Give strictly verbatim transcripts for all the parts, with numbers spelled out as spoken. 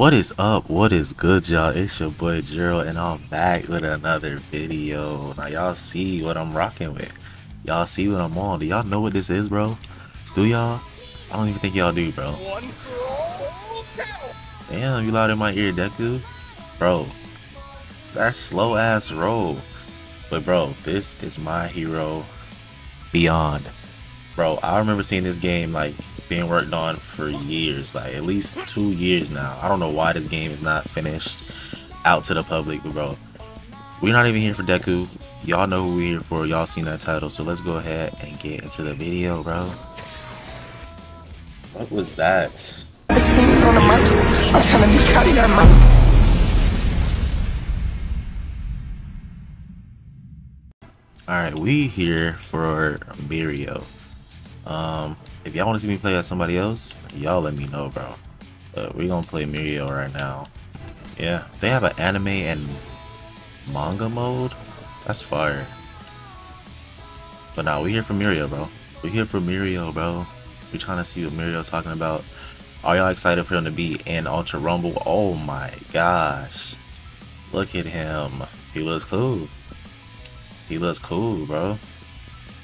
What is up? What is good, y'all? It's your boy Jiro, and I'm back with another video. Now y'all see what I'm rocking with. Y'all see what I'm on. Do y'all know what this is, bro? Do y'all? I don't even think y'all do, bro. Damn, you loud in my ear, Deku. Bro, that's slow ass roll. But bro, this is My Hero Beyond. Bro, I remember seeing this game like being worked on for years, like at least two years now. I don't know why this game is not finished out to the public, but bro, we're not even here for Deku. Y'all know who we're here for. Y'all seen that title, so let's go ahead and get into the video, bro. What was that? All right, we here for Mirio. Um, if y'all want to see me play as somebody else, y'all let me know, bro. But we're gonna play Mirio right now. Yeah, they have an anime and manga mode. That's fire. But now nah, we here for Mirio, bro. We here for Mirio, bro. We're trying to see what Mirio talking about. Are y'all excited for him to be in Ultra Rumble? Oh my gosh! Look at him. He looks cool. He looks cool, bro.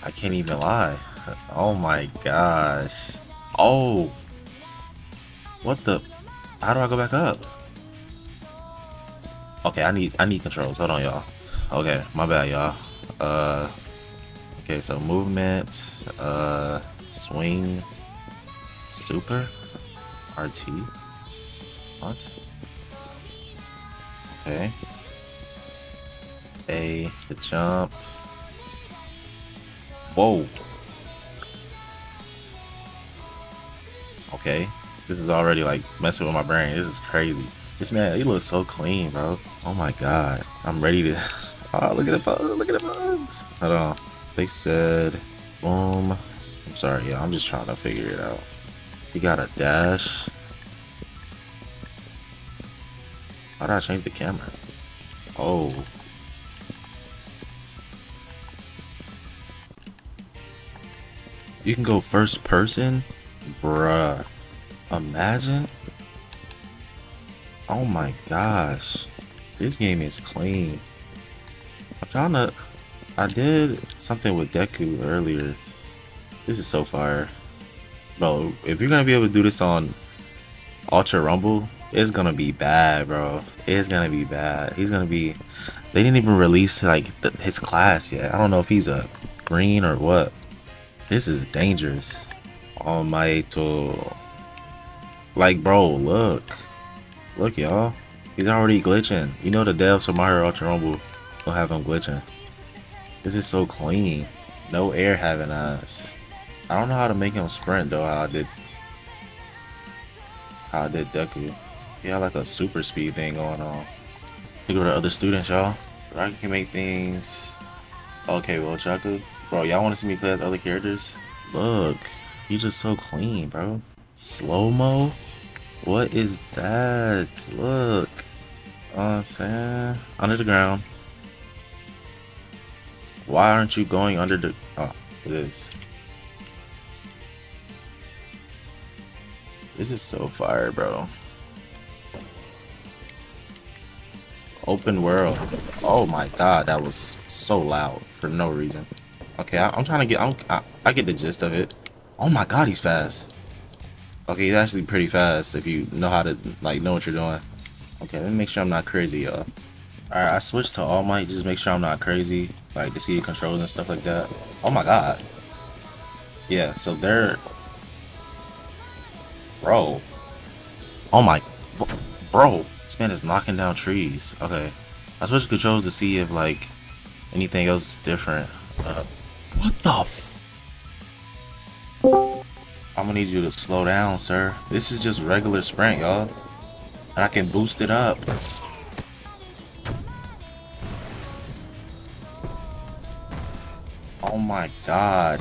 I can't even lie. Oh my gosh. Oh. What the? How do I go back up? Okay, I need I need controls. Hold on, y'all. Okay, my bad, y'all. Uh Okay, so movement, uh swing, super, R T. What? Okay. A, the jump. Whoa. Okay, this is already like messing with my brain. This is crazy. This man, he looks so clean, bro. Oh my god, I'm ready to. Oh, look at the bugs! Look at the bugs! Hold on. They said, boom. I'm sorry, yeah. I'm just trying to figure it out. He got a dash. How did I change the camera? Oh. You can go first person? Bruh. Imagine. Oh my gosh. This game is clean. I'm trying to... I did something with Deku earlier. This is so fire. Bro, if you're going to be able to do this on Ultra Rumble, it's going to be bad, bro. It's going to be bad. He's going to be... They didn't even release like the, his class yet. I don't know if he's a green or what. This is dangerous. All Might. Like, bro, look. Look, y'all. He's already glitching. You know the devs from My Hero Ultra Rumble will have him glitching. This is so clean. No air having eyes. I don't know how to make him sprint, though, how I did. How I did Deku. He had like a super speed thing going on. Look at the other students, y'all. I can make things. Okay, well, Chaku. Bro, y'all want to see me play as other characters? Look, you just so clean, bro. Slow-mo? What is that? Look. You know what I'm saying? Under the ground. Why aren't you going under the... Oh, it is. This is so fire, bro. Open world. Oh my god, that was so loud for no reason. Okay, I, I'm trying to get, I'm, I, I get the gist of it. Oh my god, he's fast. Okay, he's actually pretty fast if you know how to, like, know what you're doing. Okay, let me make sure I'm not crazy, y'all. Alright, I switched to All Might just to make sure I'm not crazy. Like, to see the controls and stuff like that. Oh my god. Yeah, so they're... Bro. Oh my... Bro, this man is knocking down trees. Okay. I switched controls to see if, like, anything else is different. Uh, What the f- I'm gonna need you to slow down, sir. This is just regular sprint, y'all. And I can boost it up. Oh my god.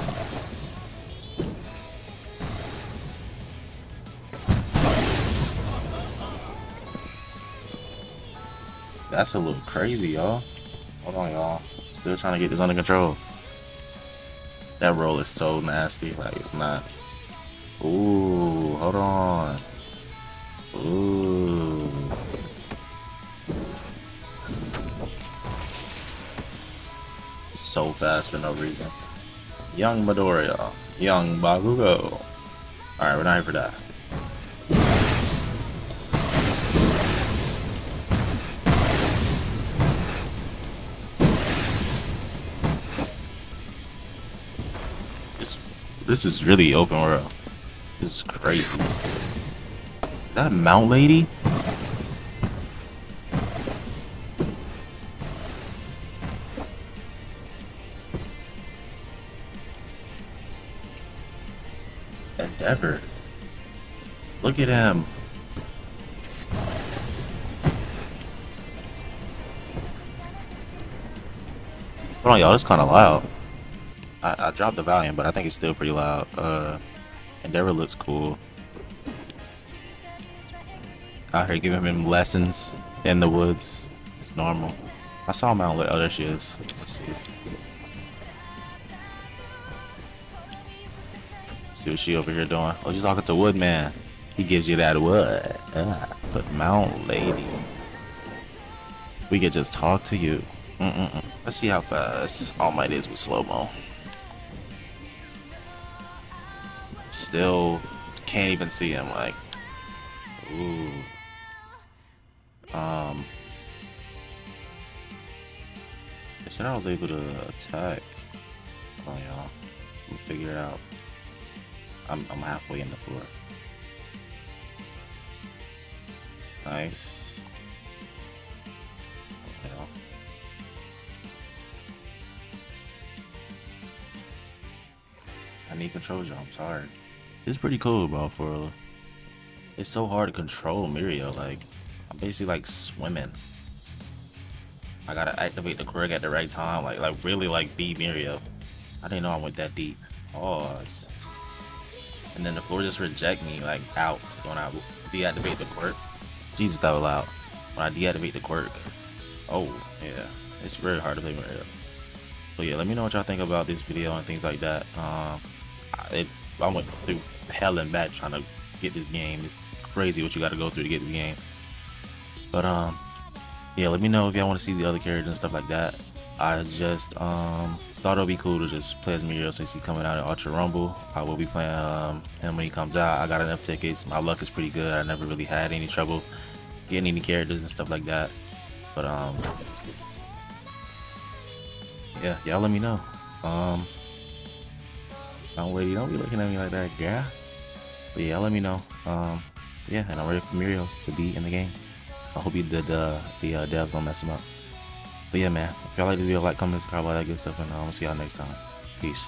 That's a little crazy, y'all. Hold on, y'all. Still trying to get this under control. That roll is so nasty. Like, it's not. Ooh, hold on. Ooh. so fast for no reason. Young Midoriya. Young Bakugo. Alright, we're not here for that. This, this is really open world. This is crazy. Is that Mount Lady? Endeavor. Look at him. Hold on, y'all. That's kind of loud. I, I dropped the volume, but I think it's still pretty loud. Uh, Endeavor looks cool. Out here giving him lessons in the woods. It's normal. I saw Mount Lady. Oh, there she is. Let's see. Let's see what she over here doing. Oh, she's talking to Woodman. He gives you that wood. Uh, but Mount Lady, if we could just talk to you. Mm-mm-mm. Let's see how fast All Might is with slow mo. Still can't even see him. Like, ooh. Um, I said I was able to attack. Hold on, y'all. We'll figure it out. I'm, I'm halfway in the floor. Nice. Okay. I need control jumps. Hard. It's pretty cool, bro. For it's so hard to control Mirio. Like, I'm basically like swimming. I gotta activate the quirk at the right time. Like, like really like be Mirio. I didn't know I went that deep. Oh, it's, and then the floor just reject me like out when I deactivate the quirk. Jesus, that was loud. When I deactivate the quirk. Oh yeah, it's very hard to play Mario. But yeah, let me know what y'all think about this video and things like that. Um, it, I went through hell and back trying to get this game. It's crazy what you got to go through to get this game. But um, yeah, let me know if y'all want to see the other characters and stuff like that. I just um. thought it would be cool to just play as Mirio since he's coming out in Ultra Rumble. I will be playing um, him when he comes out. I got enough tickets. My luck is pretty good. I never really had any trouble getting any characters and stuff like that. But um, yeah, y'all let me know. Um, don't wait, don't be looking at me like that, girl. But yeah, let me know. Um, yeah, and I'm ready for Mirio to be in the game. I hope you did uh, the uh, devs don't mess him up. But yeah, man, if y'all like the video, like, comment, subscribe, all that good stuff, and I'll see y'all next time. Peace.